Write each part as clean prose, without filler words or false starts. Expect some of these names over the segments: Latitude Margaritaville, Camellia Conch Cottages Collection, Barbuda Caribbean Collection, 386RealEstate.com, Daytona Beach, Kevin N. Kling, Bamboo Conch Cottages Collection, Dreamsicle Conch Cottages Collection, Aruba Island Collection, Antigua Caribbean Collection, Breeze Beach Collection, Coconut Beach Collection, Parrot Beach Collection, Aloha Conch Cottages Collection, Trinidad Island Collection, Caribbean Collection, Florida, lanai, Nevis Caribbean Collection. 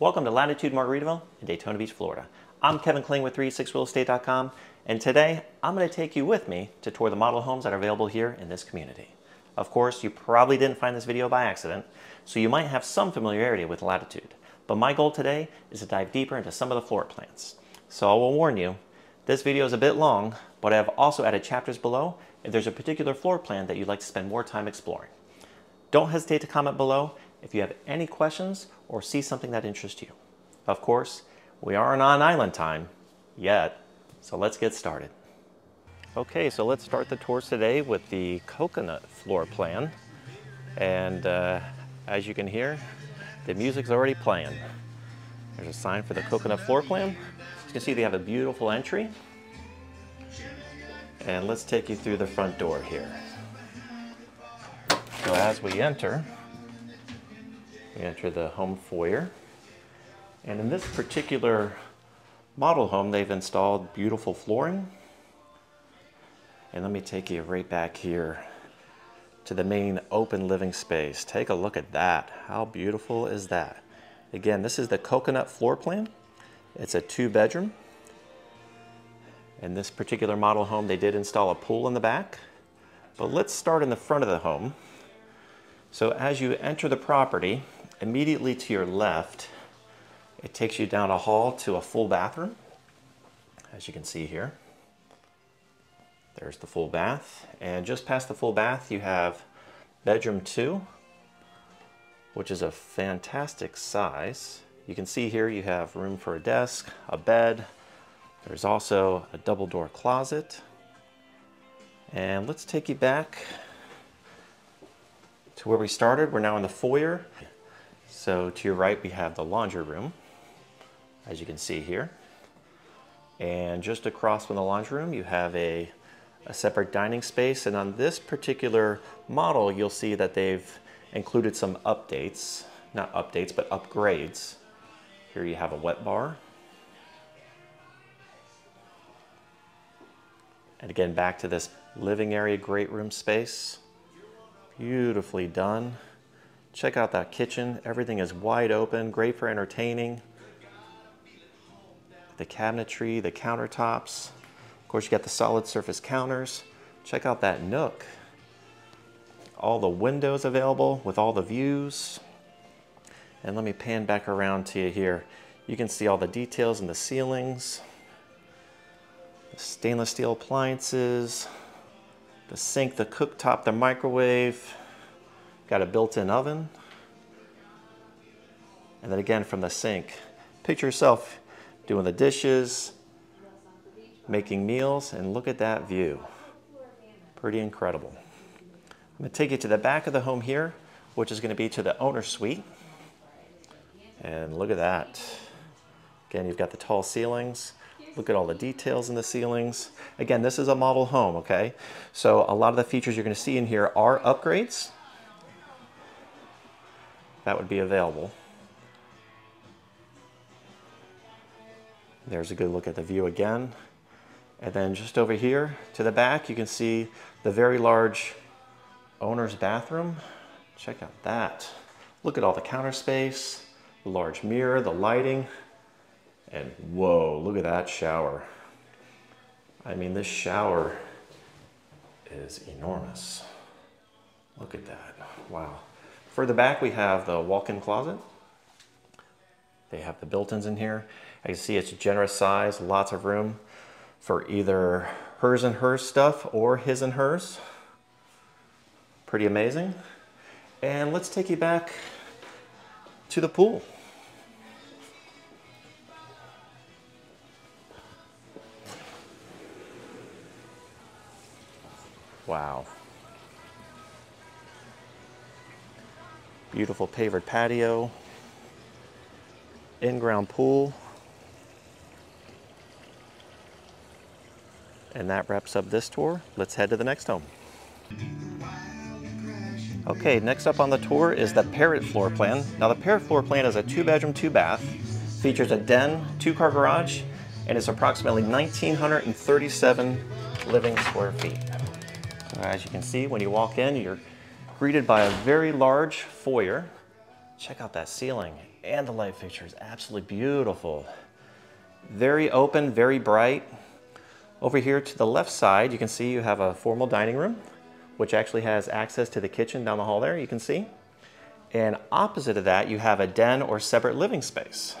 Welcome to Latitude Margaritaville in Daytona Beach, Florida. I'm Kevin Kling with 386RealEstate.com, and today I'm going to take you with me to tour the model homes that are available here in this community. Of course, you probably didn't find this video by accident, so you might have some familiarity with Latitude, but my goal today is to dive deeper into some of the floor plans. So I will warn you, this video is a bit long, but I have also added chapters below if there's a particular floor plan that you'd like to spend more time exploring. Don't hesitate to comment below if you have any questions or see something that interests you. Of course, we aren't on island time yet, so let's get started. Okay, so let's start the tours today with the Coconut floor plan. And as you can hear, the music's already playing. There's a sign for the Coconut floor plan. As you can see, they have a beautiful entry. And let's take you through the front door here. So as we enter the home foyer. And in this particular model home, they've installed beautiful flooring. And let me take you right back here to the main open living space. Take a look at that. How beautiful is that? Again, this is the Coconut floor plan. It's a 2-bedroom. In this particular model home, they did install a pool in the back. But let's start in the front of the home. So as you enter the property, immediately to your left, it takes you down a hall to a full bathroom. As you can see here, there's the full bath. And just past the full bath, you have bedroom 2, which is a fantastic size. You can see here you have room for a desk, a bed. There's also a double door closet. And let's take you back to where we started. We're now in the foyer. So to your right, we have the laundry room, as you can see here. And just across from the laundry room, you have a separate dining space. And on this particular model, you'll see that they've included some updates, not updates, but upgrades. Here you have a wet bar. And again, back to this living area, great room space. Beautifully done. Check out that kitchen. Everything is wide open, great for entertaining. The cabinetry, the countertops. Of course, you got the solid surface counters. Check out that nook. All the windows available with all the views. And let me pan back around to you here. You can see all the details in the ceilings, the stainless steel appliances, the sink, the cooktop, the microwave, got a built-in oven. And then again, from the sink, picture yourself doing the dishes, making meals, and look at that view. Pretty incredible. I'm gonna take you to the back of the home here, which is gonna be to the owner suite. And look at that. Again, you've got the tall ceilings. Look at all the details in the ceilings. Again, this is a model home, okay? So a lot of the features you're gonna see in here are upgrades that would be available. There's a good look at the view again. And then just over here to the back, you can see the very large owner's bathroom. Check out that. Look at all the counter space, the large mirror, the lighting. And whoa, look at that shower. I mean, this shower is enormous. Look at that, wow. Further back, we have the walk-in closet. They have the built-ins in here. As you see, it's a generous size, lots of room for either hers and hers stuff or his and hers. Pretty amazing. And let's take you back to the pool. Wow. Beautiful pavered patio, in-ground pool. And that wraps up this tour. Let's head to the next home. Okay, next up on the tour is the Parrot floor plan. Now the Parrot floor plan is a 2-bedroom, 2-bath, features a den, 2-car garage, and is approximately 1,937 living square feet. As you can see, when you walk in, you're greeted by a very large foyer Check out that ceiling and the light fixture is absolutely beautiful. Very open, very bright. Over here to the left side, you can see you have a formal dining room, which actually has access to the kitchen down the hall there, you can see. And opposite of that, you have a den or separate living space.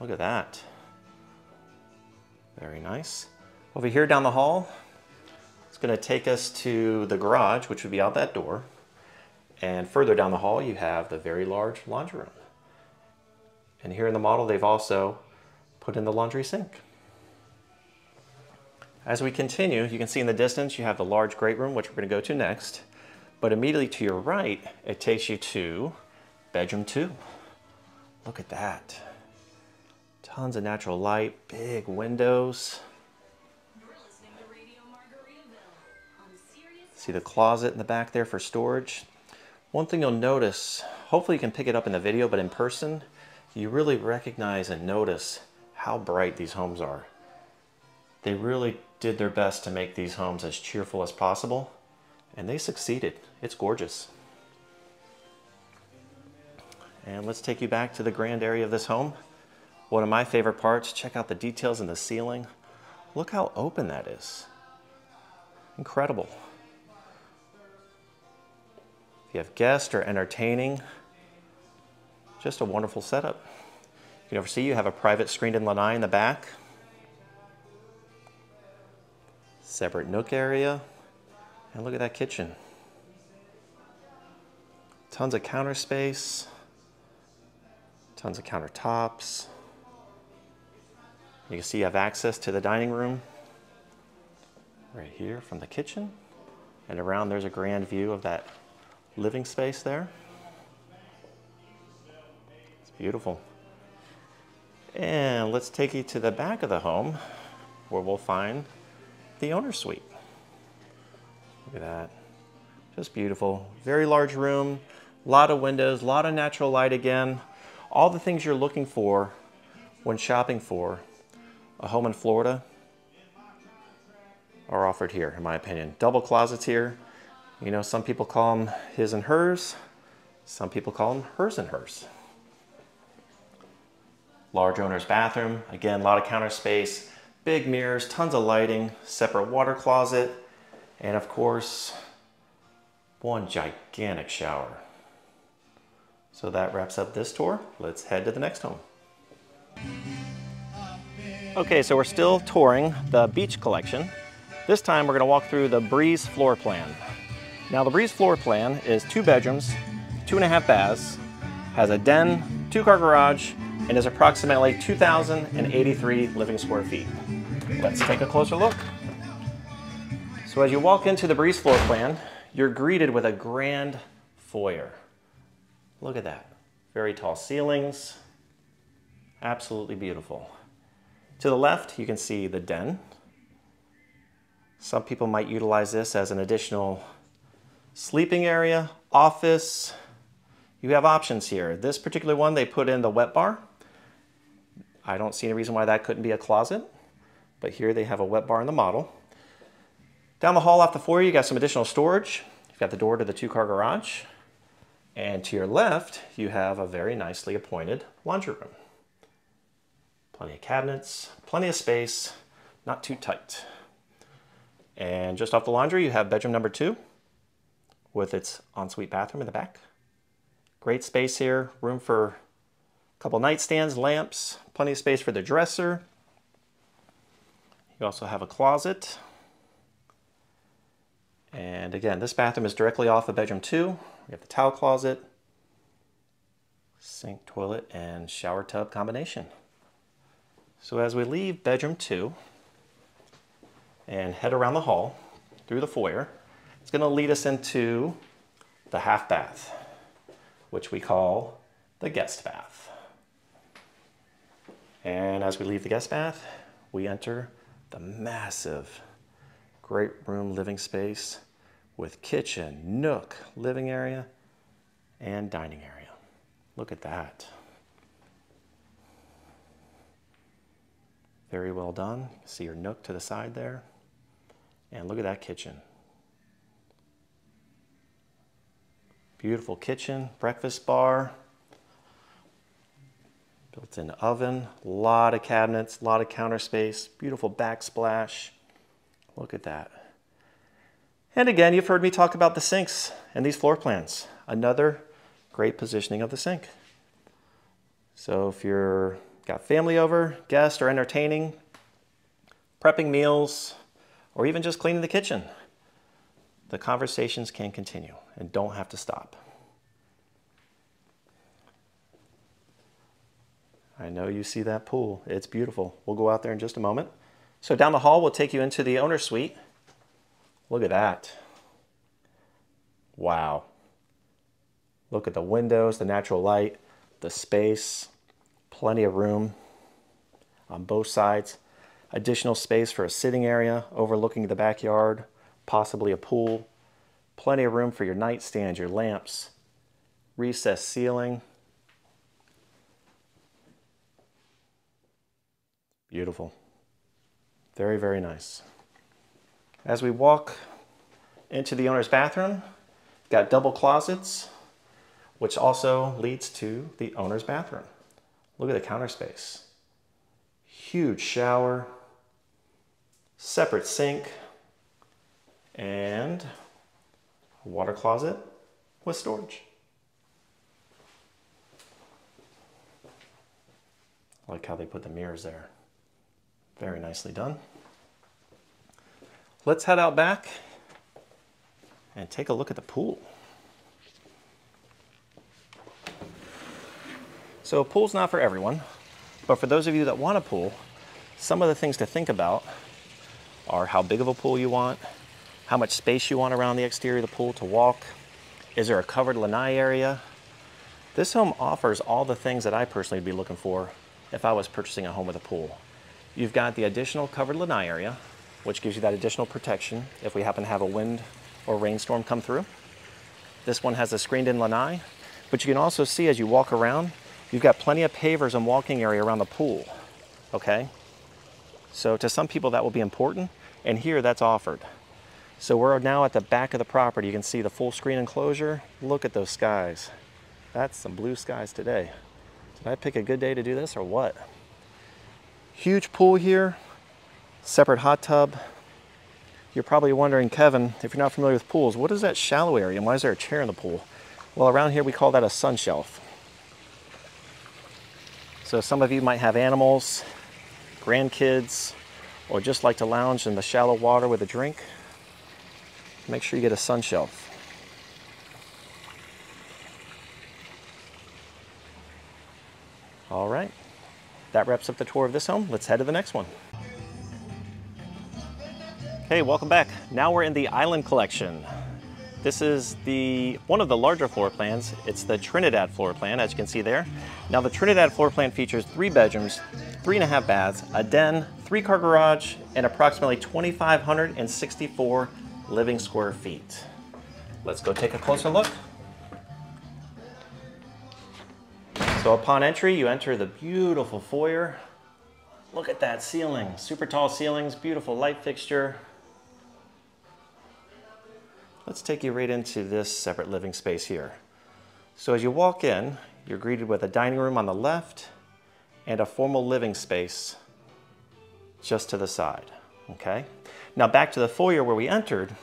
Look at that. Very nice. Over here down the hall, it's gonna take us to the garage, which would be out that door. And further down the hall, you have the very large laundry room. And here in the model, they've also put in the laundry sink. As we continue, you can see in the distance, you have the large great room, which we're gonna go to next. But immediately to your right, it takes you to bedroom 2. Look at that. Tons of natural light, big windows. You're listening to Radio Margaritaville on Sirius. See the closet in the back there for storage. One thing you'll notice, hopefully you can pick it up in the video, but in person, you really recognize and notice how bright these homes are. They really did their best to make these homes as cheerful as possible, and they succeeded. It's gorgeous. And let's take you back to the grand area of this home. One of my favorite parts, check out the details in the ceiling. Look how open that is. Incredible. If you have guests or entertaining, just a wonderful setup. You can oversee you have a private screened-in lanai in the back. Separate nook area. And look at that kitchen. Tons of counter space. Tons of countertops. You can see you have access to the dining room right here from the kitchen. And around there's a grand view of that living space there. It's beautiful. And let's take you to the back of the home where we'll find the owner's suite. Look at that. Just beautiful. Very large room, a lot of windows, a lot of natural light again. All the things you're looking for when shopping for a home in Florida are offered here, in my opinion. Double closets here. You know, some people call them his and hers. Some people call them hers and hers. Large owner's bathroom. Again, a lot of counter space, big mirrors, tons of lighting, separate water closet, and of course, one gigantic shower. So that wraps up this tour. Let's head to the next home. Okay, so we're still touring the beach collection. This time we're gonna walk through the Breeze floor plan. Now the Breeze floor plan is 2 bedrooms, 2.5 baths, has a den, 2-car garage, and is approximately 2,083 living square feet. Let's take a closer look. So as you walk into the Breeze floor plan, you're greeted with a grand foyer. Look at that, very tall ceilings, absolutely beautiful. To the left, you can see the den. Some people might utilize this as an additional sleeping area, office. You have options here. This particular one, they put in the wet bar. I don't see any reason why that couldn't be a closet, but here they have a wet bar in the model. Down the hall off the foyer, you got some additional storage. You've got the door to the 2-car garage. And to your left, you have a very nicely appointed laundry room. Plenty of cabinets, plenty of space, not too tight. And just off the laundry, you have bedroom number 2 with its ensuite bathroom in the back. Great space here, room for a couple nightstands, lamps, plenty of space for the dresser. You also have a closet. And again, this bathroom is directly off of bedroom 2. We have the towel closet, sink, toilet, and shower tub combination. So as we leave bedroom 2 and head around the hall through the foyer, it's gonna lead us into the half bath, which we call the guest bath. And as we leave the guest bath, we enter the massive great room living space with kitchen, nook, living area, and dining area. Look at that. Very well done. You can see your nook to the side there. And look at that kitchen. Beautiful kitchen, breakfast bar, built-in oven, a lot of cabinets, a lot of counter space, beautiful backsplash. Look at that. And again, you've heard me talk about the sinks and these floor plans. Another great positioning of the sink. So if you've got family over, guests, or entertaining, prepping meals, or even just cleaning the kitchen, the conversations can continue and don't have to stop. I know you see that pool. It's beautiful. We'll go out there in just a moment. So down the hall, we'll take you into the owner suite. Look at that. Wow. Look at the windows, the natural light, the space, plenty of room on both sides. Additional space for a sitting area overlooking the backyard, possibly a pool. Plenty of room for your nightstand, your lamps, recessed ceiling. Beautiful. Very, very nice. As we walk into the owner's bathroom, got double closets, which also leads to the owner's bathroom. Look at the counter space. Huge shower, separate sink, and a water closet with storage. I like how they put the mirrors there. Very nicely done. Let's head out back and take a look at the pool. So a pool's not for everyone, but for those of you that want a pool, some of the things to think about are how big of a pool you want, how much space you want around the exterior of the pool to walk, is there a covered lanai area? This home offers all the things that I personally would be looking for if I was purchasing a home with a pool. You've got the additional covered lanai area, which gives you that additional protection if we happen to have a wind or rainstorm come through. This one has a screened-in lanai, but you can also see as you walk around, you've got plenty of pavers and walking area around the pool, okay? So to some people that will be important, and here that's offered. So we're now at the back of the property. You can see the full screen enclosure. Look at those skies. That's some blue skies today. Did I pick a good day to do this or what? Huge pool here, separate hot tub. You're probably wondering, Kevin, if you're not familiar with pools, what is that shallow area and why is there a chair in the pool? Well, around here we call that a sun shelf. So some of you might have animals, grandkids, or just like to lounge in the shallow water with a drink. Make sure you get a sun shelf. All right, that wraps up the tour of this home. Let's head to the next one. Hey, welcome back. Now we're in the Island Collection. This is one of the larger floor plans. It's the Trinidad floor plan, as you can see there. Now the Trinidad floor plan features 3 bedrooms, 3.5 baths, a den, 3-car garage, and approximately 2,564 living square feet. Let's go take a closer look. So upon entry, you enter the beautiful foyer. Look at that ceiling, super tall ceilings, beautiful light fixture. Let's take you right into this separate living space here. So as you walk in, you're greeted with a dining room on the left and a formal living space just to the side, okay? Now back to the foyer where we entered,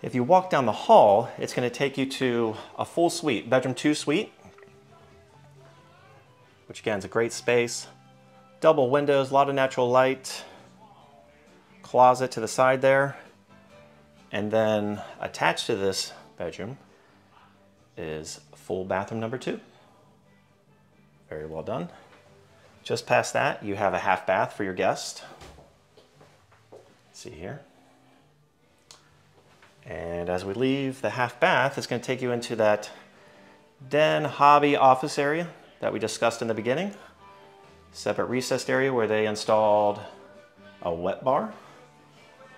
if you walk down the hall, it's gonna take you to a full suite, bedroom 2 suite, which again is a great space. Double windows, a lot of natural light, closet to the side there. And then attached to this bedroom is full bathroom number 2. Very well done. Just past that, you have a half bath for your guest. Let's see here. And as we leave the half bath, it's going to take you into that den, hobby, office area that we discussed in the beginning. Separate recessed area where they installed a wet bar.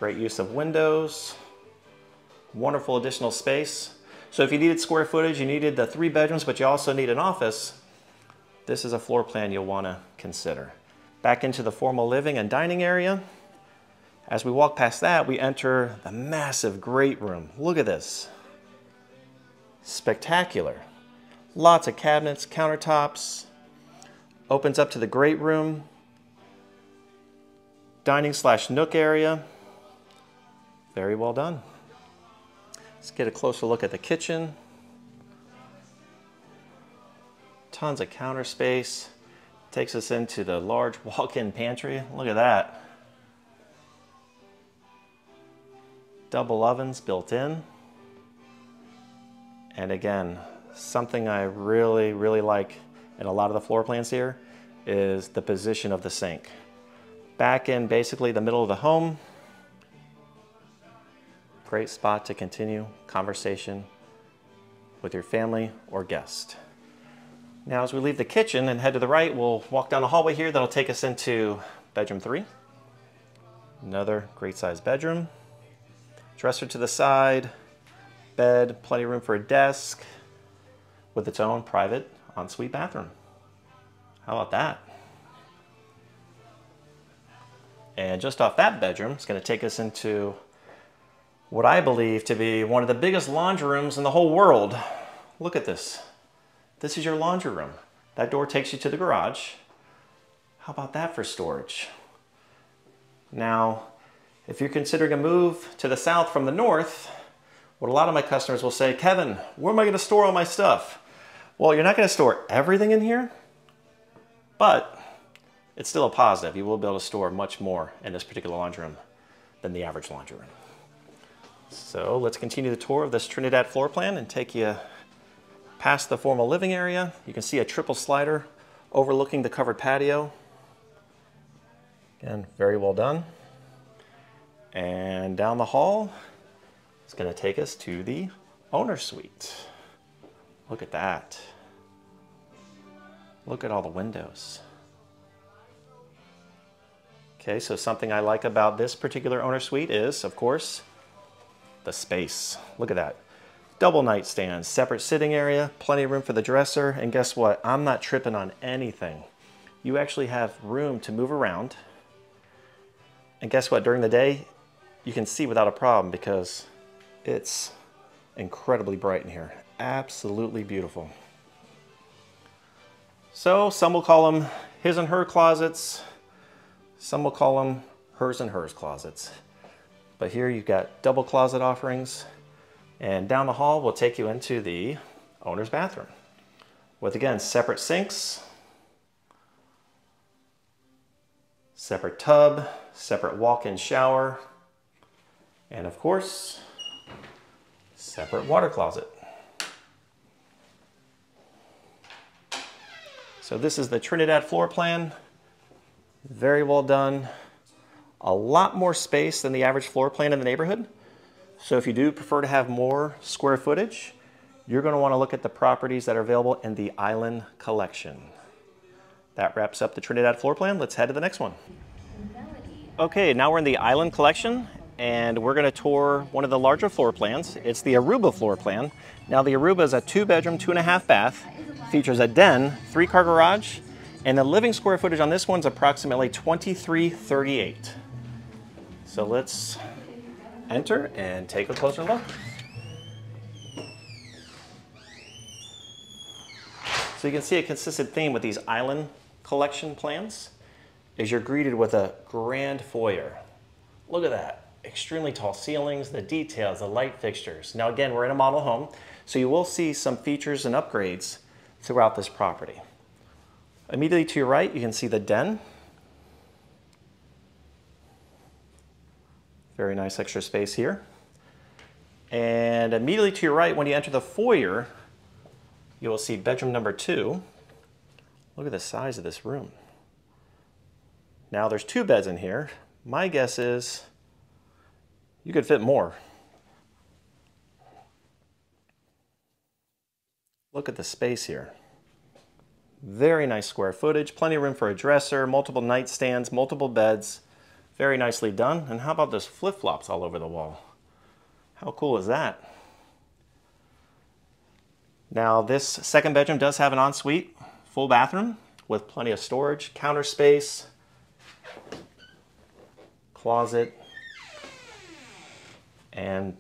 Great use of windows. Wonderful additional space. So if you needed square footage, you needed the 3 bedrooms, but you also need an office, this is a floor plan you'll want to consider. Back into the formal living and dining area. As we walk past that, we enter the massive great room. Look at this. spectacular. Lots of cabinets, countertops, opens up to the great room, dining slash nook area. Very well done. Let's get a closer look at the kitchen. Tons of counter space. Takes us into the large walk-in pantry. Look at that. Double ovens built in. And again, something I really, really like in a lot of the floor plans here is the position of the sink. Back in basically the middle of the home. Great spot to continue conversation with your family or guest. Now, as we leave the kitchen and head to the right, we'll walk down the hallway here. That'll take us into bedroom 3. Another great size bedroom. Dresser to the side, bed, plenty of room for a desk with its own private ensuite bathroom. How about that? And just off that bedroom, it's going to take us into what I believe to be one of the biggest laundry rooms in the whole world. Look at this. This is your laundry room. That door takes you to the garage. How about that for storage? Now, if you're considering a move to the south from the north, what a lot of my customers will say, Kevin, where am I gonna store all my stuff? Well, you're not gonna store everything in here, but it's still a positive. You will be able to store much more in this particular laundry room than the average laundry room. So let's continue the tour of this Trinidad floor plan and take you past the formal living area. You can see a triple slider overlooking the covered patio. Again, very well done. And down the hall, it's gonna take us to the owner suite. Look at that. Look at all the windows. Okay, so something I like about this particular owner suite is, of course, the space. Look at that. Double nightstand, separate sitting area, plenty of room for the dresser, and guess what? I'm not tripping on anything. You actually have room to move around, and guess what? During the day, you can see without a problem because it's incredibly bright in here. Absolutely beautiful. So some will call them his and her closets. Some will call them hers and hers closets. But here you've got double closet offerings. And down the hall, we'll take you into the owner's bathroom with, again, separate sinks, separate tub, separate walk-in shower, and of course, separate water closet. So this is the Trinidad floor plan. Very well done. A lot more space than the average floor plan in the neighborhood. So if you do prefer to have more square footage, you're going to want to look at the properties that are available in the Island Collection. That wraps up the Trinidad floor plan. Let's head to the next one. Okay, now we're in the Island Collection, and we're going to tour one of the larger floor plans. It's the Aruba floor plan. Now the Aruba is a 2-bedroom, 2.5-bath, features a den, 3-car garage, and the living square footage on this one's approximately 2,338. So let's enter and take a closer look. So you can see a consistent theme with these Island Collection plans is you're greeted with a grand foyer. Look at that. Extremely tall ceilings, the details, the light fixtures. Now again, we're in a model home, so you will see some features and upgrades throughout this property. Immediately to your right, you can see the den. Very nice extra space here. And immediately to your right, when you enter the foyer, you will see bedroom number 2. Look at the size of this room. Now there's 2 beds in here. My guess is you could fit more. Look at the space here. Very nice square footage, plenty of room for a dresser, multiple nightstands, multiple beds. Very nicely done. And how about those flip-flops all over the wall? How cool is that? Now this second bedroom does have an ensuite, full bathroom with plenty of storage, counter space, closet, and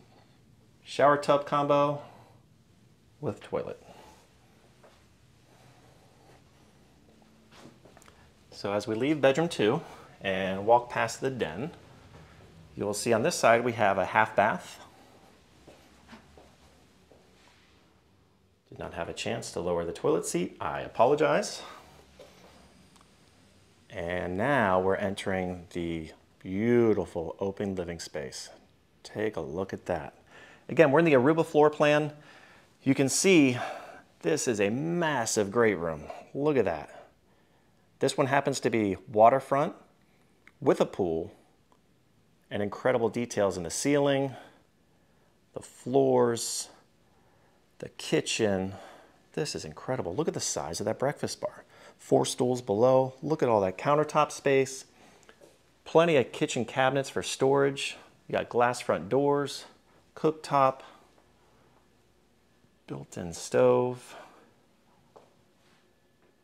shower tub combo, with toilet. So as we leave bedroom 2 and walk past the den, you will see on this side we have a half bath. Did not have a chance to lower the toilet seat, I apologize. And now we're entering the beautiful open living space. Take a look at that. Again, we're in the Aruba floor plan. You can see this is a massive great room. Look at that. This one happens to be waterfront with a pool and incredible details in the ceiling, the floors, the kitchen. This is incredible. Look at the size of that breakfast bar. 4 stools below. Look at all that countertop space. Plenty of kitchen cabinets for storage. You got glass front doors, cooktop, built-in stove.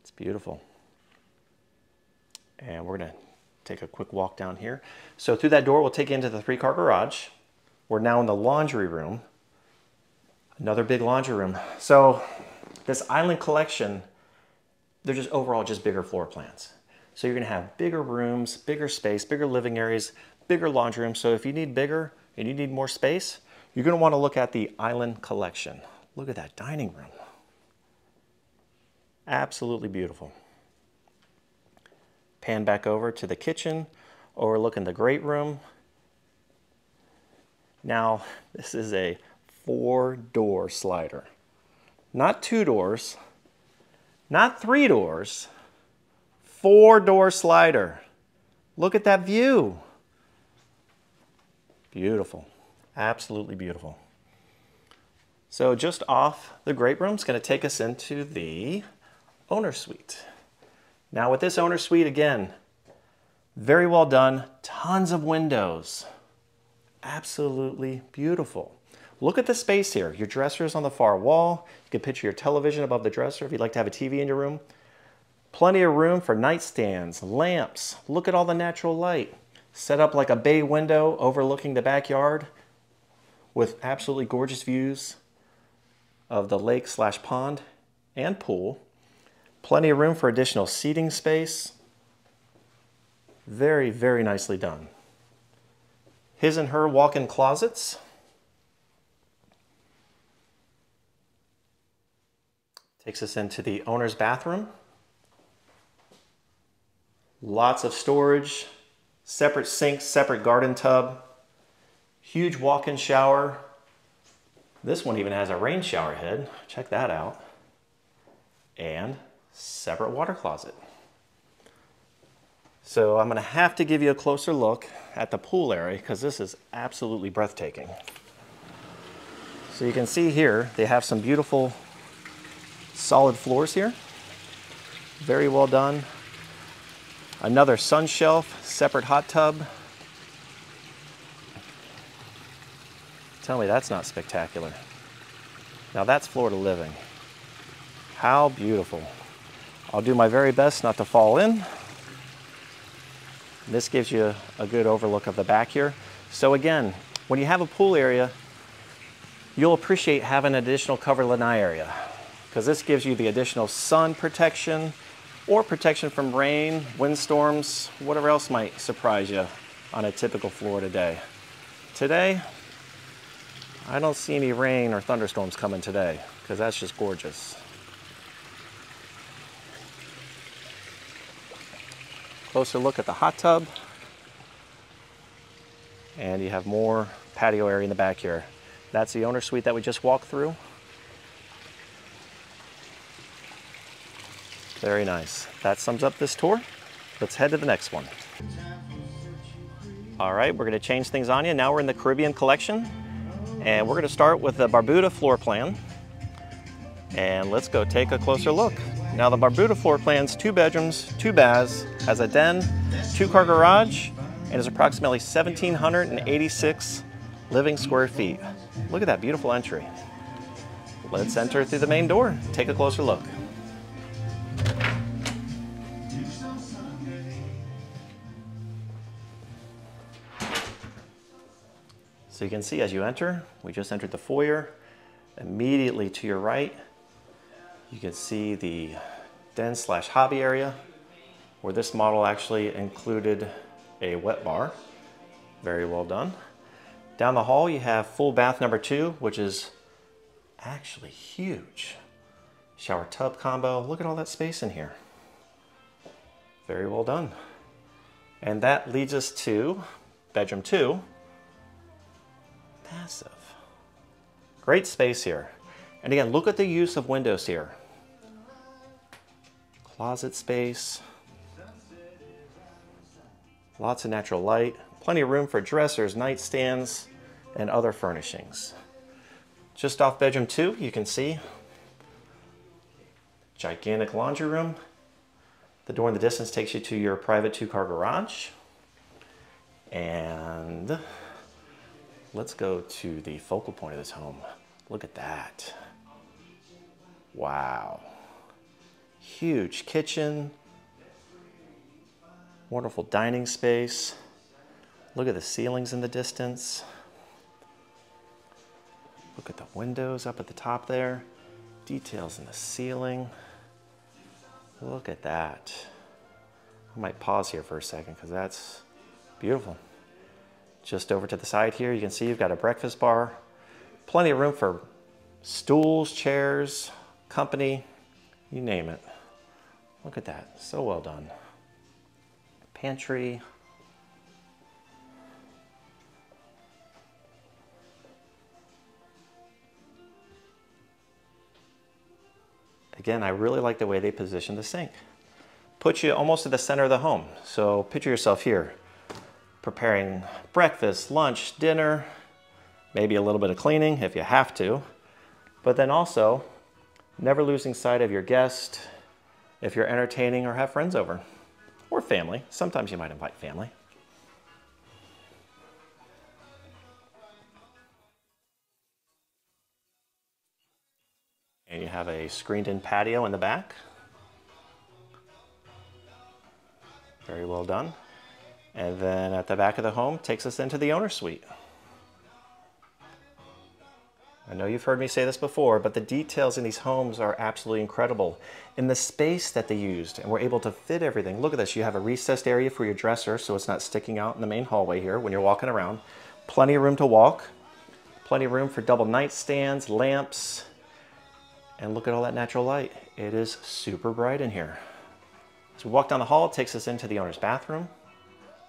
It's beautiful. And we're gonna take a quick walk down here. So through that door, we'll take you into the 3-car garage. We're now in the laundry room. Another big laundry room. So this island collection, they're just overall just bigger floor plans. So you're gonna have bigger rooms, bigger space, bigger living areas, bigger laundry room. So if you need bigger and you need more space, you're gonna wanna look at the island collection. Look at that dining room. Absolutely beautiful. Pan back over to the kitchen, overlooking the great room. Now, this is a 4-door slider. Not 2 doors, not 3 doors, 4-door slider. Look at that view. Beautiful, absolutely beautiful. So just off the great room is gonna take us into the owner suite. Now with this owner suite, again, very well done, tons of windows. Absolutely beautiful. Look at the space here. Your dresser is on the far wall. You can picture your television above the dresser if you'd like to have a TV in your room. Plenty of room for nightstands, lamps. Look at all the natural light. Set up like a bay window overlooking the backyard with absolutely gorgeous views of the lake / pond and pool. Plenty of room for additional seating space. Very, very nicely done. His and her walk-in closets. Takes us into the owner's bathroom. Lots of storage, separate sinks, separate garden tub, huge walk-in shower. This one even has a rain shower head. Check that out. And separate water closet. So I'm gonna have to give you a closer look at the pool area because this is absolutely breathtaking. So you can see here, they have some beautiful solid floors here. Very well done. Another sun shelf, separate hot tub. Tell me that's not spectacular. Now that's Florida living. How beautiful. I'll do my very best not to fall in. This gives you a good overlook of the back here. So again, when you have a pool area, you'll appreciate having an additional covered lanai area because this gives you the additional sun protection or protection from rain, windstorms, whatever else might surprise you on a typical Florida day. Today, I don't see any rain or thunderstorms coming today because that's just gorgeous. Closer look at the hot tub. And you have more patio area in the back here. That's the owner suite that we just walked through. Very nice. That sums up this tour. Let's head to the next one. All right, we're gonna change things on you. Now we're in the Caribbean collection. And we're gonna start with the Barbuda floor plan. And let's go take a closer look. Now the Barbuda floor plan's 2 bedrooms, 2 baths, has a den, 2-car garage, and is approximately 1,786 living square feet. Look at that beautiful entry. Let's enter through the main door, take a closer look. So you can see as you enter, we just entered the foyer. Immediately to your right, you can see the den/hobby area, where this model actually included a wet bar. Very well done. Down the hall, you have full bath number 2, which is actually huge. Shower tub combo. Look at all that space in here. Very well done. And that leads us to bedroom 2. Massive. Great space here. And again, look at the use of windows here. Closet space. Lots of natural light. Plenty of room for dressers, nightstands, and other furnishings. Just off bedroom 2, you can see gigantic laundry room. The door in the distance takes you to your private 2-car garage. And let's go to the focal point of this home. Look at that. Wow. Huge kitchen. Wonderful dining space. Look at the ceilings in the distance. Look at the windows up at the top there. Details in the ceiling. Look at that. I might pause here for a second because that's beautiful. Just over to the side here, you can see you've got a breakfast bar. Plenty of room for stools, chairs, company, you name it. Look at that, so well done. Pantry. Again, I really like the way they position the sink. Puts you almost at the center of the home. So picture yourself here, preparing breakfast, lunch, dinner, maybe a little bit of cleaning if you have to, but then also never losing sight of your guest if you're entertaining or have friends over, or family. Sometimes you might invite family. And you have a screened-in patio in the back. Very well done. And then at the back of the home takes us into the owner suite. I know you've heard me say this before, but the details in these homes are absolutely incredible. In the space that they used, and were able to fit everything. Look at this, you have a recessed area for your dresser so it's not sticking out in the main hallway here when you're walking around. Plenty of room to walk. Plenty of room for double nightstands, lamps. And look at all that natural light. It is super bright in here. As we walk down the hall, it takes us into the owner's bathroom.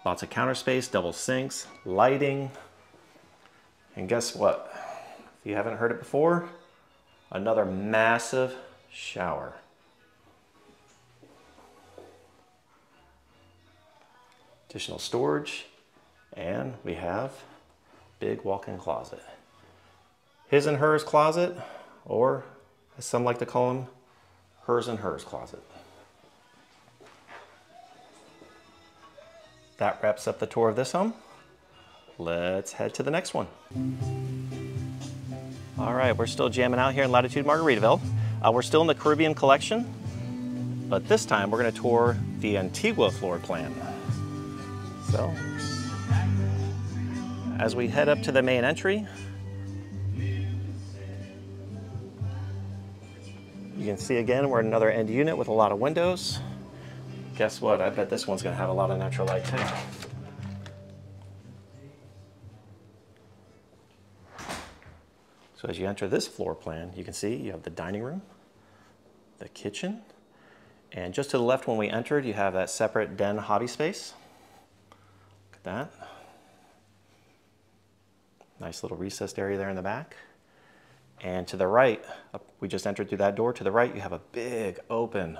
Lots of counter space, double sinks, lighting. And guess what? If you haven't heard it before, another massive shower. Additional storage. And we have big walk-in closet. His and hers closet, or as some like to call them, hers and hers closet. That wraps up the tour of this home. Let's head to the next one. All right, we're still jamming out here in Latitude Margaritaville. We're still in the Caribbean collection, but this time we're gonna tour the Antigua floor plan. So, as we head up to the main entry, you can see again, we're in another end unit with a lot of windows. Guess what? I bet this one's gonna have a lot of natural light too. So as you enter this floor plan, you can see you have the dining room, the kitchen, and just to the left when we entered, you have that separate den hobby space. Look at that. Nice little recessed area there in the back. And to the right, we just entered through that door. To the right, you have a big open,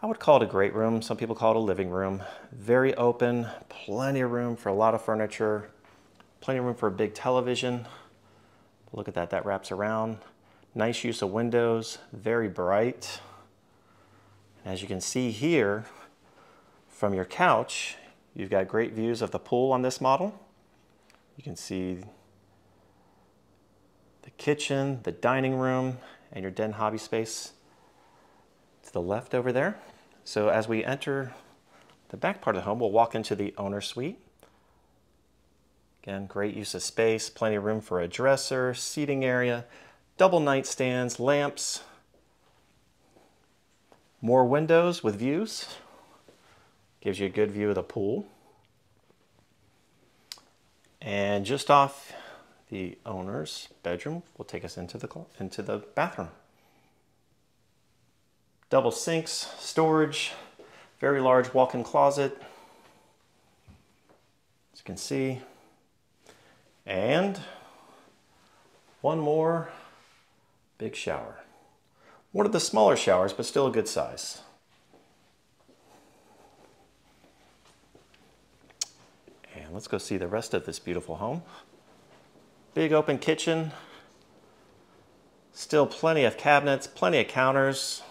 I would call it a great room. Some people call it a living room. Very open, plenty of room for a lot of furniture, plenty of room for a big television. Look at that, that wraps around. Nice use of windows, very bright. And as you can see here, from your couch, you've got great views of the pool on this model. You can see the kitchen, the dining room, and your den hobby space to the left over there. So as we enter the back part of the home, we'll walk into the owner suite. Again, great use of space, plenty of room for a dresser, seating area, double nightstands, lamps, more windows with views. Gives you a good view of the pool. And just off the owner's bedroom will take us into the bathroom. Double sinks, storage, very large walk-in closet, as you can see. And one more big shower. One of the smaller showers, but still a good size. And let's go see the rest of this beautiful home. Big open kitchen. Still plenty of cabinets, plenty of counters.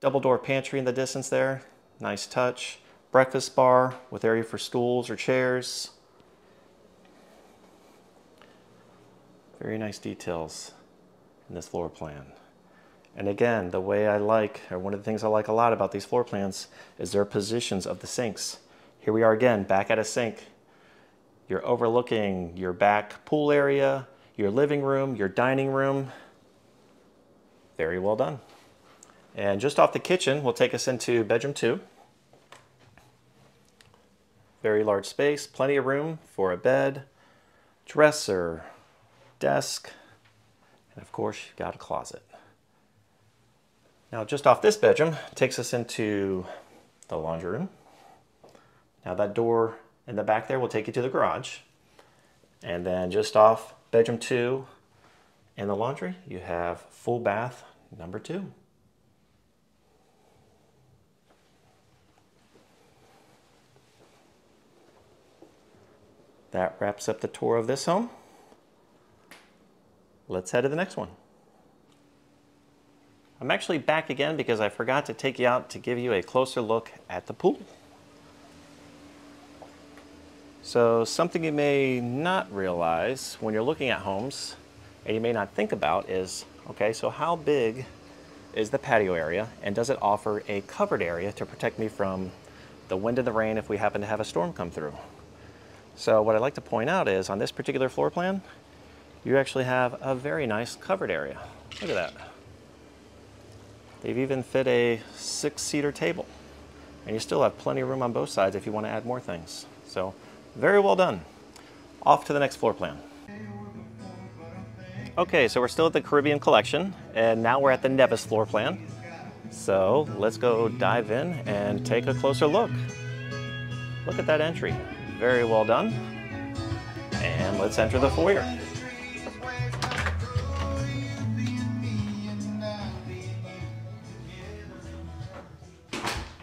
Double door pantry in the distance there. Nice touch. Breakfast bar with area for stools or chairs. Very nice details in this floor plan. And again, the way I like, or one of the things I like a lot about these floor plans, is their positions of the sinks. Here we are again, back at a sink. You're overlooking your back pool area, your living room, your dining room. Very well done. And just off the kitchen, we'll take us into bedroom 2. Very large space, plenty of room for a bed, dresser, desk, and of course you've got a closet. Now just off this bedroom takes us into the laundry room. Now that door in the back there will take you to the garage. And then just off bedroom 2 and the laundry, you have full bath number 2. That wraps up the tour of this home. Let's head to the next one. I'm actually back again because I forgot to take you out to give you a closer look at the pool. So something you may not realize when you're looking at homes, and you may not think about, is, okay, so how big is the patio area, and does it offer a covered area to protect me from the wind and the rain if we happen to have a storm come through? So what I'd like to point out is on this particular floor plan, you actually have a very nice covered area. Look at that. They've even fit a 6-seater table. And you still have plenty of room on both sides if you want to add more things. So very well done. Off to the next floor plan. Okay, so we're still at the Caribbean Collection, and now we're at the Nevis floor plan. So let's go dive in and take a closer look. Look at that entry. Very well done. And let's enter the foyer.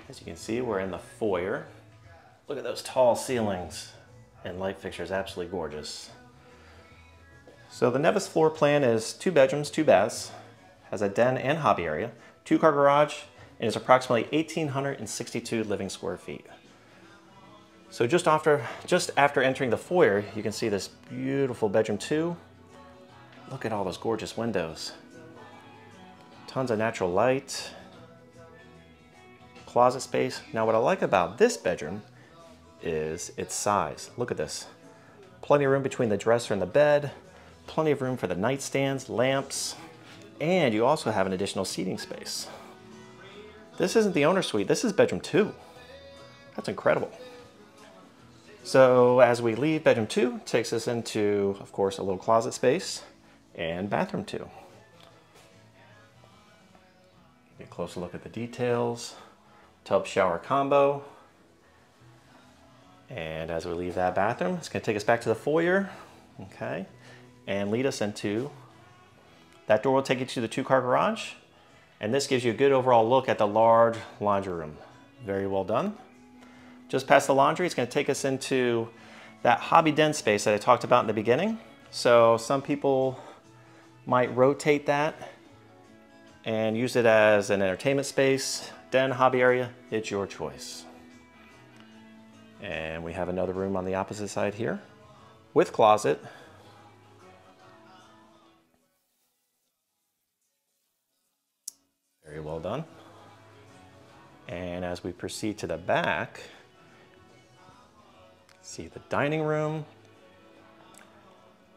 As you can see, we're in the foyer. Look at those tall ceilings and light fixtures, absolutely gorgeous. So the Nevis floor plan is 2 bedrooms, 2 baths, has a den and hobby area, 2-car garage, and is approximately 1,862 living square feet. So just after entering the foyer, you can see this beautiful bedroom 2. Look at all those gorgeous windows. Tons of natural light, closet space. Now what I like about this bedroom is its size. Look at this. Plenty of room between the dresser and the bed, plenty of room for the nightstands, lamps, and you also have an additional seating space. This isn't the owner's suite, this is bedroom 2. That's incredible. So as we leave, bedroom 2 it takes us into, of course, a little closet space and bathroom 2. Give you a closer look at the details. Tub shower combo. And as we leave that bathroom, it's going to take us back to the foyer, okay, and lead us into, that door will take you to the 2-car garage. And this gives you a good overall look at the large laundry room. Very well done. Just past the laundry, it's going to take us into that hobby den space that I talked about in the beginning. So some people might rotate that and use it as an entertainment space, den, hobby area. It's your choice. And we have another room on the opposite side here with closet. Very well done. And as we proceed to the back, see the dining room.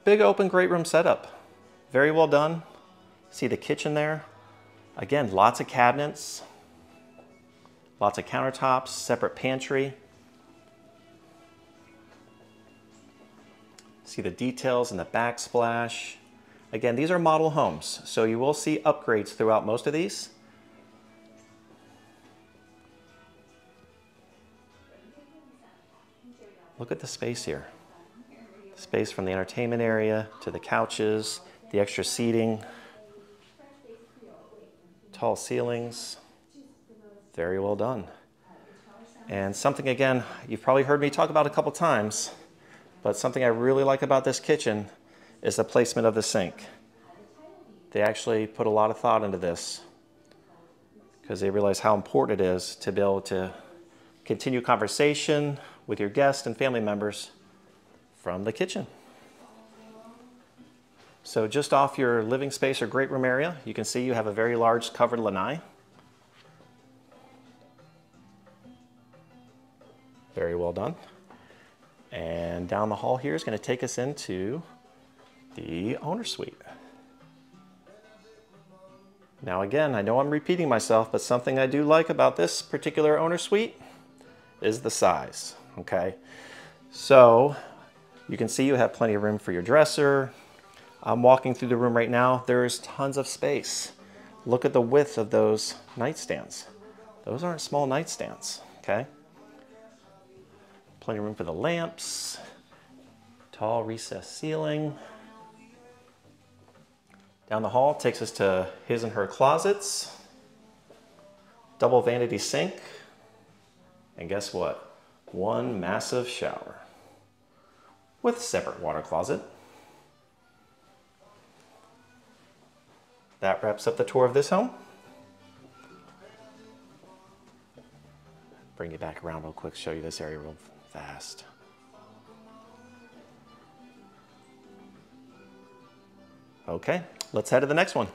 Big open great room setup. Very well done. See the kitchen there. Again, lots of cabinets, lots of countertops, separate pantry. See the details and the backsplash. Again, these are model homes, so you will see upgrades throughout most of these. Look at the space here. Space from the entertainment area to the couches, the extra seating, tall ceilings. Very well done. And something, again, you've probably heard me talk about a couple times, but something I really like about this kitchen is the placement of the sink. They actually put a lot of thought into this because they realize how important it is to be able to continue conversation with your guests and family members from the kitchen. So just off your living space or great room area, you can see you have a very large covered lanai. Very well done. And down the hall here is going to take us into the owner suite. Now again, I know I'm repeating myself, but something I do like about this particular owner suite is the size, okay? So you can see you have plenty of room for your dresser. I'm walking through the room right now. There is tons of space. Look at the width of those nightstands. Those aren't small nightstands, okay? Plenty of room for the lamps, tall recessed ceiling. Down the hall takes us to his and her closets, double vanity sink, and guess what? One massive shower with separate water closet. That wraps up the tour of this home. Bring you back around real quick, show you this area real fast. Okay, let's head to the next one.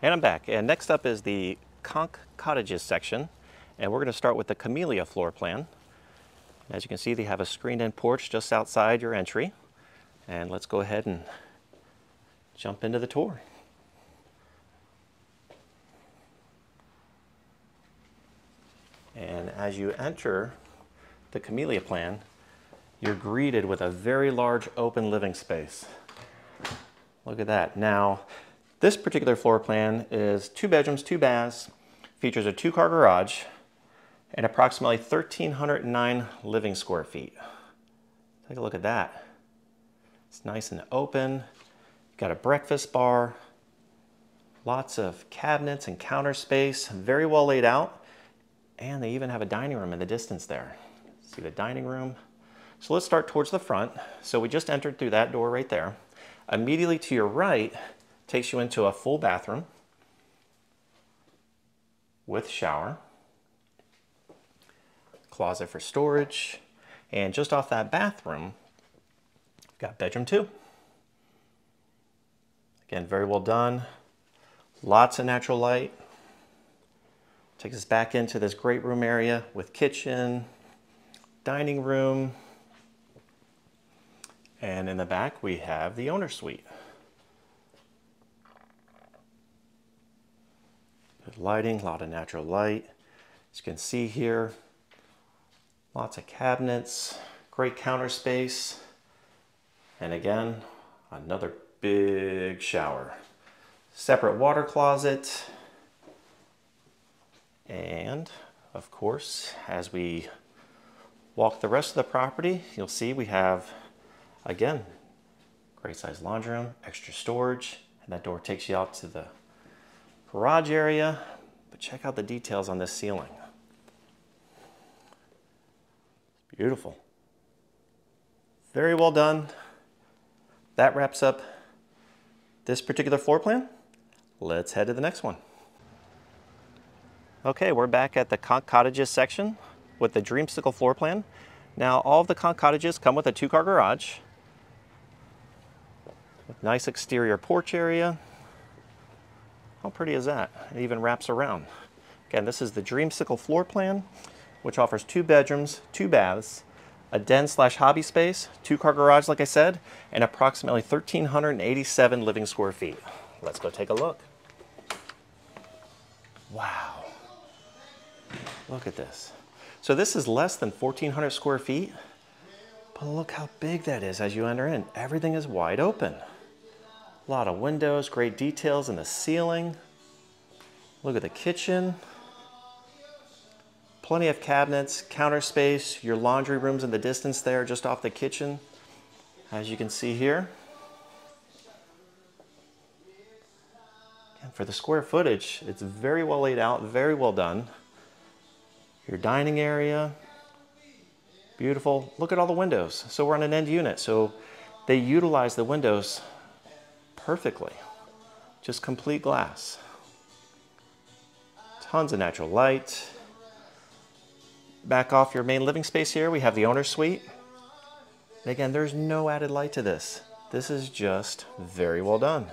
And I'm back, and next up is the Conch Cottages section. And we're going to start with the Camellia floor plan. As you can see, they have a screened-in porch just outside your entry. And let's go ahead and jump into the tour. And as you enter the Camellia plan, you're greeted with a very large open living space. Look at that. Now, this particular floor plan is 2 bedrooms, 2 baths, features a 2-car garage, and approximately 1,309 living square feet. Take a look at that. It's nice and open. You've got a breakfast bar, lots of cabinets and counter space, very well laid out. And they even have a dining room in the distance there. See the dining room? So let's start towards the front. So we just entered through that door right there. Immediately to your right takes you into a full bathroom with shower. Closet for storage, and just off that bathroom, you've got bedroom 2. Again, very well done. Lots of natural light. Takes us back into this great room area with kitchen, dining room, and in the back we have the owner suite. Good lighting, a lot of natural light. As you can see here, lots of cabinets, great counter space, and again, another big shower. Separate water closet, and of course, as we walk the rest of the property, you'll see we have, again, great size laundry room, extra storage, and that door takes you out to the garage area, but check out the details on this ceiling. Beautiful. Very well done. That wraps up this particular floor plan. Let's head to the next one. Okay, we're back at the Conch Cottages section with the Dreamsicle floor plan. Now, all of the Conch Cottages come with a 2-car garage, with nice exterior porch area. How pretty is that? It even wraps around. Again, this is the Dreamsicle floor plan, which offers 2 bedrooms, 2 baths, a den/hobby space, two-car garage like I said, and approximately 1,387 living square feet. Let's go take a look. Wow. Look at this. So this is less than 1,400 square feet, but look how big that is as you enter in. Everything is wide open. A lot of windows, great details in the ceiling. Look at the kitchen. Plenty of cabinets, counter space, your laundry room's in the distance there, just off the kitchen, as you can see here. And for the square footage, it's very well laid out, very well done. Your dining area, beautiful. Look at all the windows. So we're on an end unit, so they utilize the windows perfectly. Just complete glass. Tons of natural light. Back off your main living space here, we have the owner's suite. And again, there's no added light to this. This is just very well done.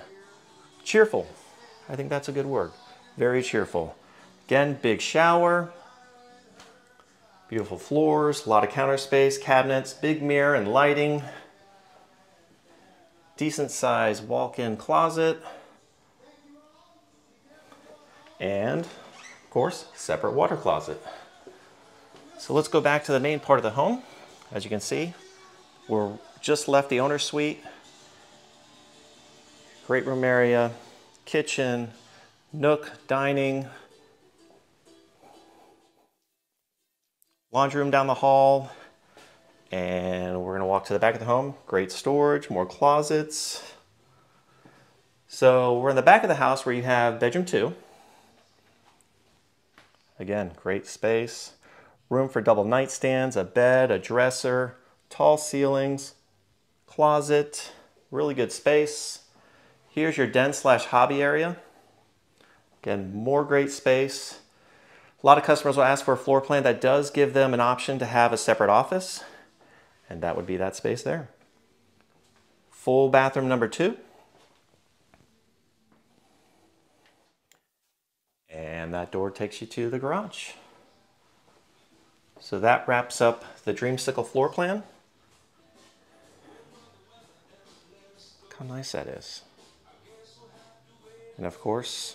Cheerful. I think that's a good word. Very cheerful. Again, big shower. Beautiful floors, a lot of counter space, cabinets, big mirror and lighting. Decent size walk-in closet. And, of course, separate water closet. So let's go back to the main part of the home. As you can see, we're just left the owner's suite. Great room area, kitchen, nook, dining, laundry room down the hall, and we're gonna walk to the back of the home. Great storage, more closets. So we're in the back of the house where you have bedroom 2. Again, great space. Room for double nightstands, a bed, a dresser, tall ceilings, closet, really good space. Here's your den/hobby area. Again, more great space. A lot of customers will ask for a floor plan that does give them an option to have a separate office, and that would be that space there. Full bathroom number 2. And that door takes you to the garage. So that wraps up the Dreamsicle floor plan. Look how nice that is. And of course,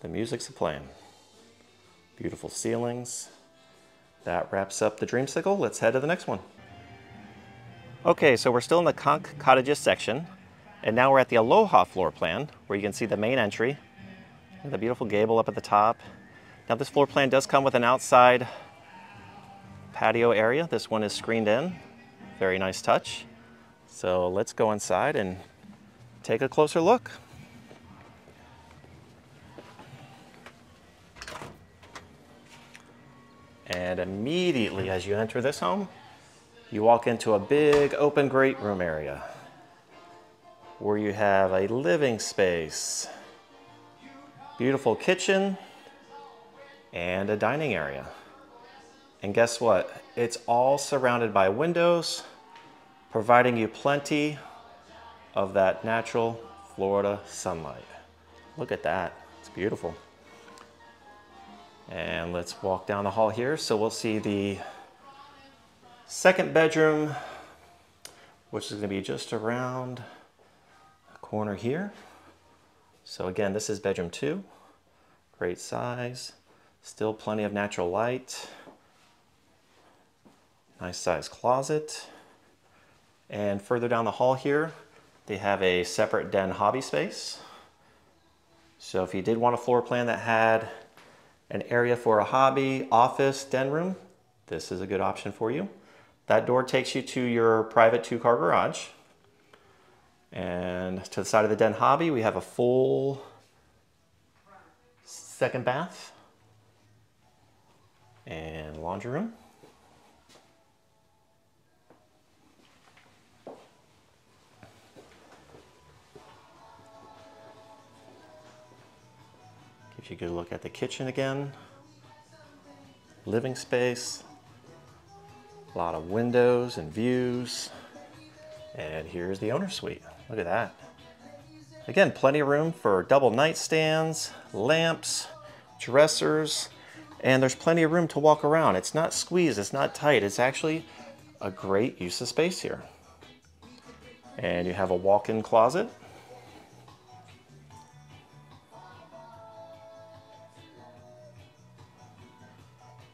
the music's playing. Beautiful ceilings. That wraps up the Dreamsicle. Let's head to the next one. Okay, so we're still in the Conch Cottages section, and now we're at the Aloha floor plan, where you can see the main entry, the beautiful gable up at the top. Now this floor plan does come with an outside patio area. This one is screened in. Very nice touch. So let's go inside and take a closer look. And immediately as you enter this home, you walk into a big open great room area where you have a living space, beautiful kitchen, and a dining area. And guess what? It's all surrounded by windows, providing you plenty of that natural Florida sunlight. Look at that, it's beautiful. And let's walk down the hall here. So we'll see the second bedroom, which is gonna be just around the corner here. So again, this is bedroom 2, great size, still plenty of natural light. Nice size closet. And further down the hall here, they have a separate den hobby space. So if you did want a floor plan that had an area for a hobby, office, den room, this is a good option for you. That door takes you to your private 2-car garage. And to the side of the den hobby, we have a full second bath and laundry room. You could look at the kitchen again, living space, a lot of windows and views, and here's the owner's suite. Look at that. Again, plenty of room for double nightstands, lamps, dressers, and there's plenty of room to walk around. It's not squeezed, it's not tight, it's actually a great use of space here. And you have a walk-in closet.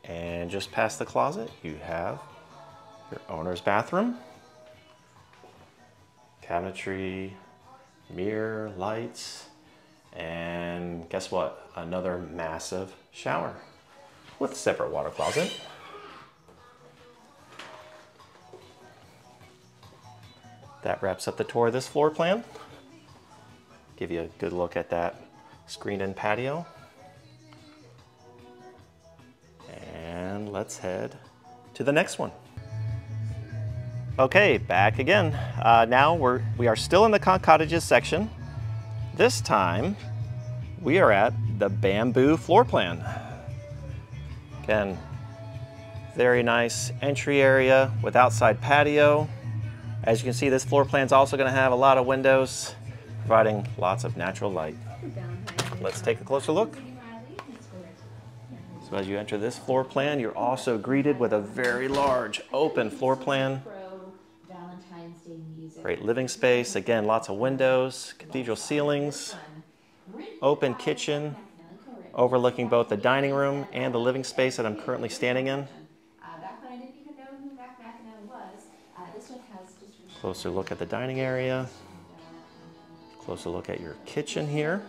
And just past the closet, you have your owner's bathroom. Cabinetry, mirror, lights, and guess what? Another massive shower with a separate water closet. That wraps up the tour of this floor plan. Give you a good look at that screened-in patio. And let's head to the next one. Okay, back again. Now we are still in the Conch Cottages section. This time, we are at the Bamboo floor plan. Again, very nice entry area with outside patio. As you can see, this floor plan is also going to have a lot of windows, providing lots of natural light. Let's take a closer look. So as you enter this floor plan, you're also greeted with a very large open floor plan. Great living space, again, lots of windows, cathedral ceilings, open kitchen, overlooking both the dining room and the living space that I'm currently standing in. Closer look at the dining area, closer look at your kitchen here.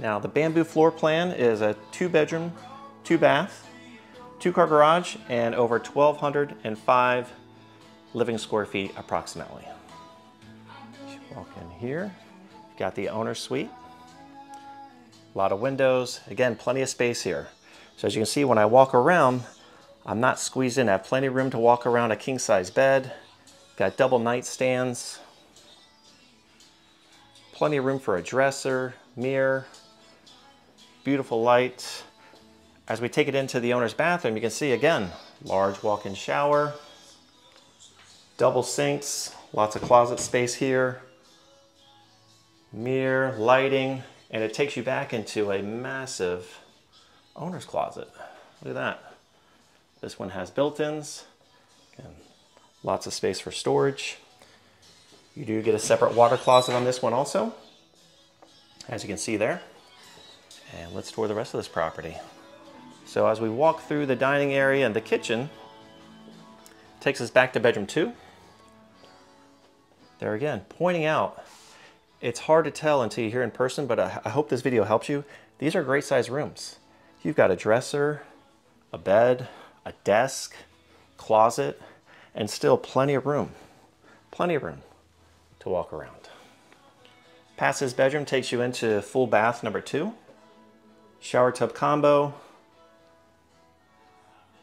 Now the Bamboo floor plan is a 2-bedroom, 2-bath, 2-car garage, and over 1,205 living square feet approximately. Walk in here, you've got the owner suite, a lot of windows, again, plenty of space here. So as you can see, when I walk around, I'm not squeezed in. I have plenty of room to walk around a king-size bed, got double nightstands, plenty of room for a dresser, mirror, beautiful light. As we take it into the owner's bathroom, you can see again, large walk-in shower, double sinks, lots of closet space here, mirror, lighting, and it takes you back into a massive owner's closet. Look at that. This one has built-ins and lots of space for storage. You do get a separate water closet on this one also, as you can see there. And let's tour the rest of this property. So as we walk through the dining area and the kitchen, it takes us back to bedroom 2. There again, pointing out, it's hard to tell until you hear in person, but I hope this video helps you. These are great size rooms. You've got a dresser, a bed, a desk, closet, and still plenty of room to walk around. Past this bedroom takes you into full bath number 2, shower tub combo,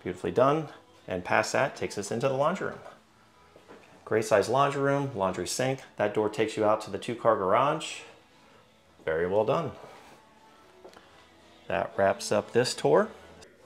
beautifully done. And past that takes us into the laundry room. Great size laundry room, laundry sink. That door takes you out to the 2-car garage. Very well done. That wraps up this tour.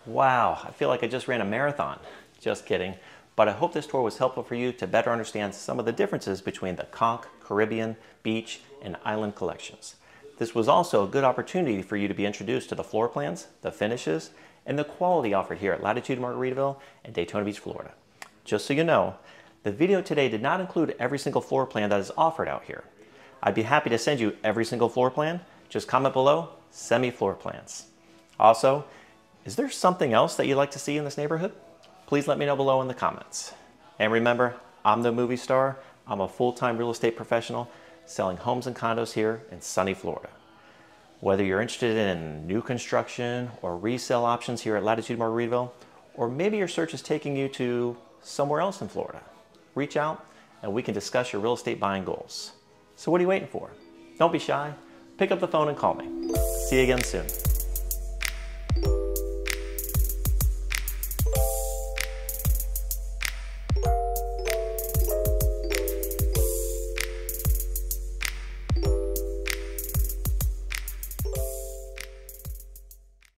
Wow, I feel like I just ran a marathon. Just kidding. But I hope this tour was helpful for you to better understand some of the differences between the Conch, Caribbean, Beach, and Island collections. This was also a good opportunity for you to be introduced to the floor plans, the finishes, and the quality offered here at Latitude Margaritaville and Daytona Beach, Florida. Just so you know, the video today did not include every single floor plan that is offered out here. I'd be happy to send you every single floor plan. Just comment below, send me floor plans. Also, is there something else that you'd like to see in this neighborhood? Please let me know below in the comments. And remember, I'm no movie star. I'm a full-time real estate professional selling homes and condos here in sunny Florida. Whether you're interested in new construction or resale options here at Latitude Margaritaville, or maybe your search is taking you to somewhere else in Florida, reach out and we can discuss your real estate buying goals. So what are you waiting for? Don't be shy. Pick up the phone and call me. See you again soon.